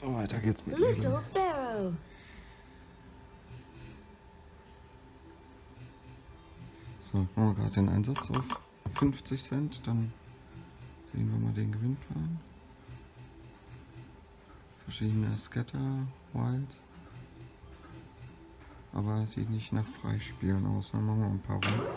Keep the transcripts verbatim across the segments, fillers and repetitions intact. So, weiter geht's mit Little Pharaoh. So, ich mache gerade den Einsatz auf fünfzig Cent, dann sehen wir mal den Gewinnplan. Verschiedene Scatter, Wilds. Aber es sieht nicht nach Freispielen aus, dann machen wir ein paar Runden.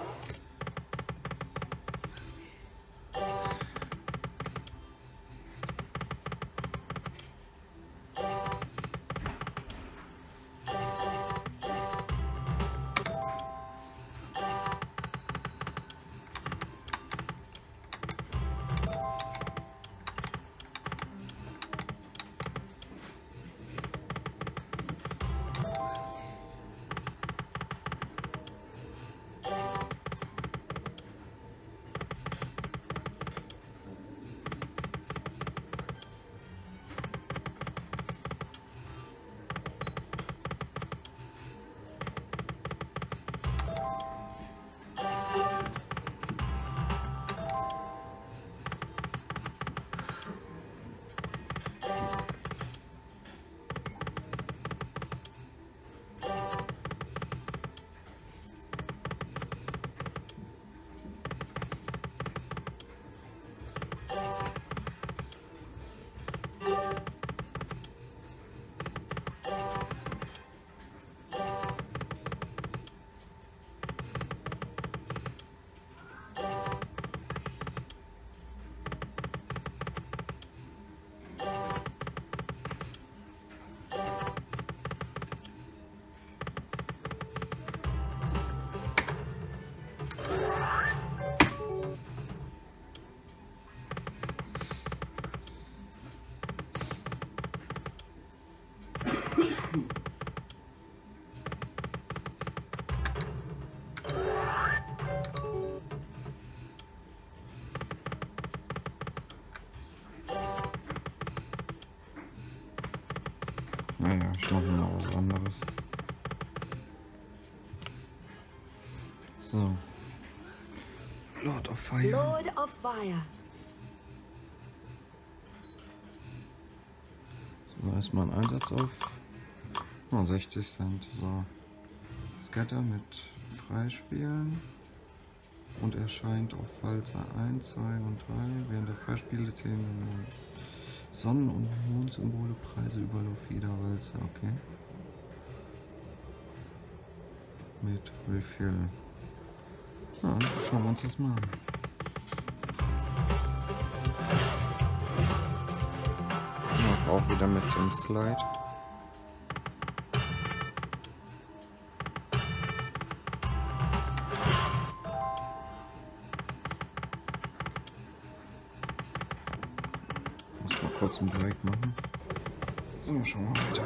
Naja, ich mache mal was anderes. So. Lord of Fire. Lord of Fire. So, erstmal einen Einsatz auf oh, sechzig Cent. So. Scatter mit Freispielen. Und erscheint auf Walzer eins, zwei und drei. Während der Freispiele zählen Sonnen- und Mondsymbole, Preise über Lofida-Walze, okay. Mit Refill. Na, schauen wir uns das mal an. Ja, auch wieder mit dem Slide. Kurz einen Break machen. So, schauen wir weiter.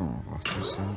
Oh, that's too sad.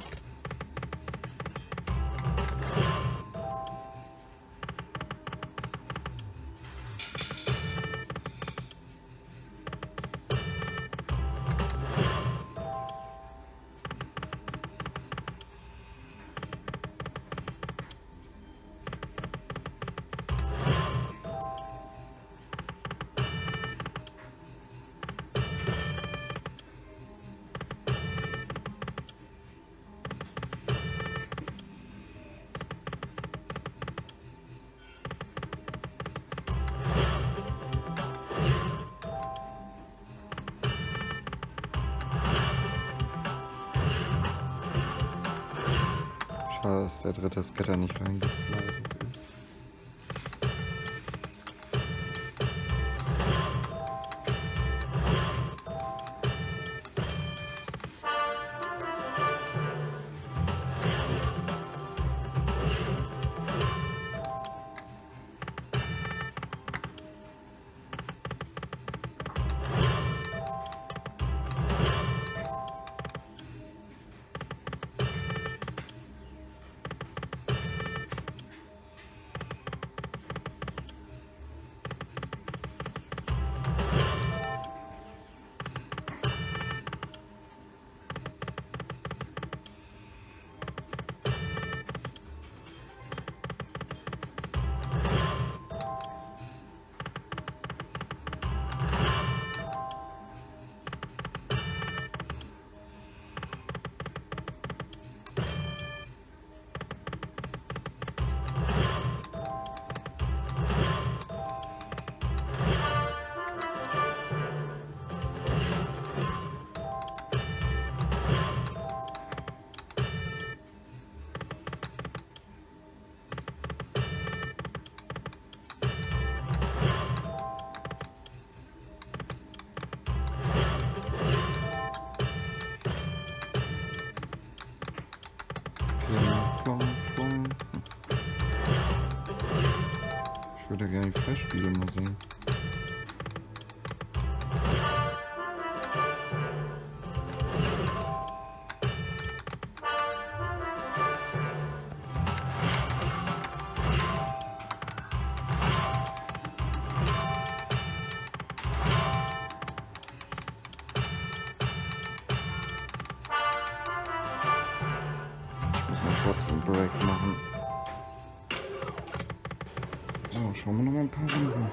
Schade, dass der dritte Scatter nicht reingeslidet ist. Ich würde gerne die Freispiele mal sehen. Break machen. So, schauen wir noch mal ein paar Runden.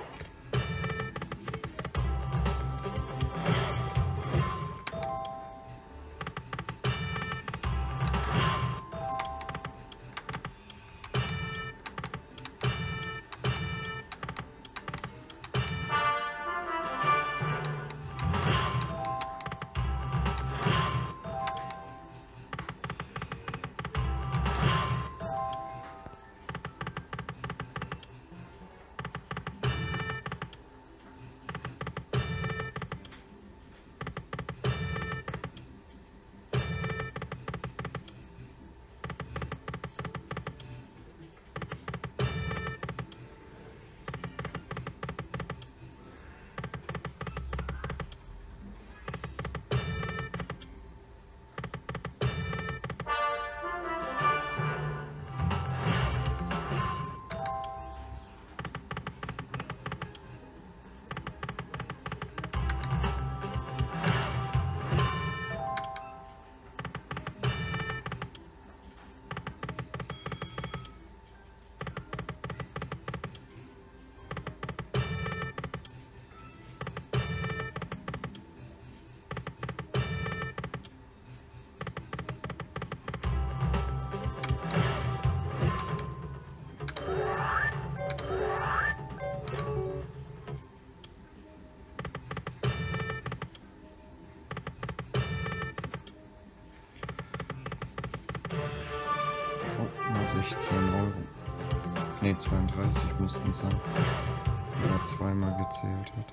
sechzehn Euro. Ne, zweiunddreißig müssten es sein, wenn er zweimal gezählt hat.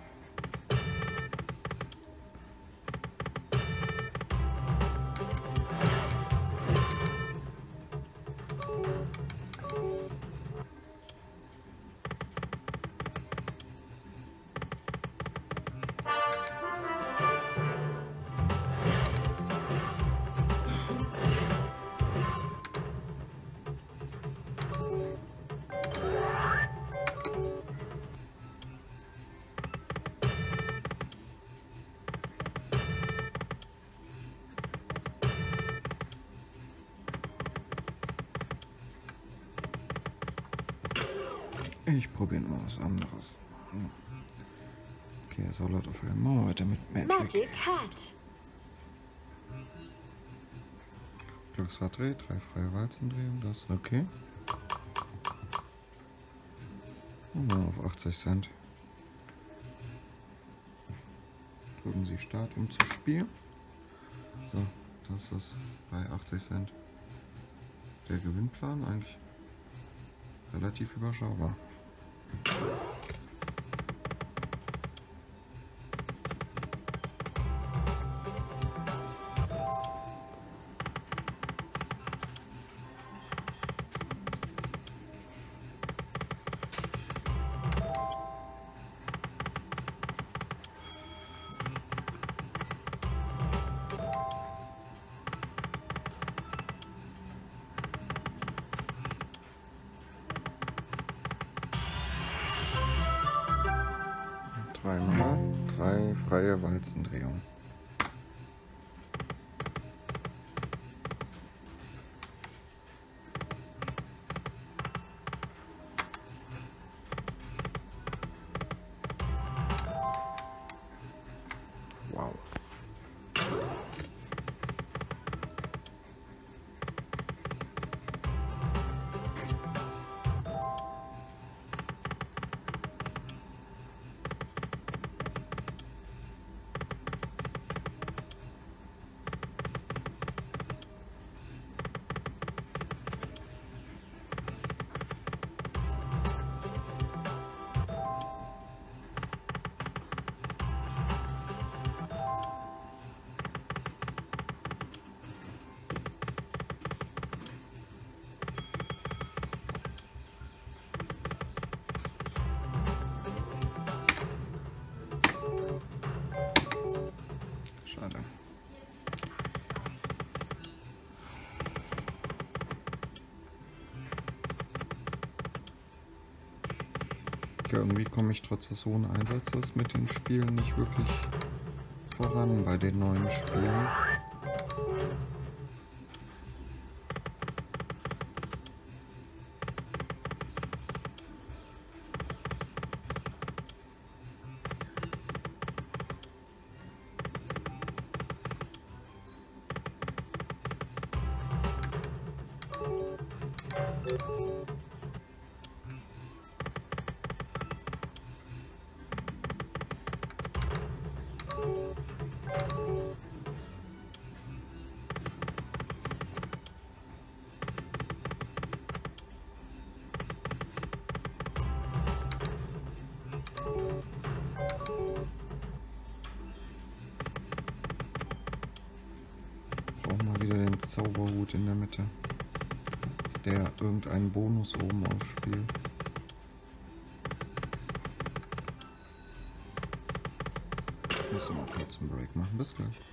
Ich probiere mal was anderes. Okay, so Lord of Fire. Machen wir weiter mit Magic. Magic Hat. Glücksrad dreht, drei freie Walzen drehen, das ist okay. Und dann auf achtzig Cent. Drücken Sie Start, um zu spielen. So, das ist bei achtzig Cent der Gewinnplan eigentlich relativ überschaubar. Dreimal, drei freie Walzendrehungen. Wow. Schade. Ja, irgendwie komme ich trotz des hohen Einsatzes mit den Spielen nicht wirklich voran bei den neuen Spielen. Zauberhut in der Mitte, dass der irgendeinen Bonus oben ausspielt. Müssen wir auch kurz einen Break machen. Bis gleich.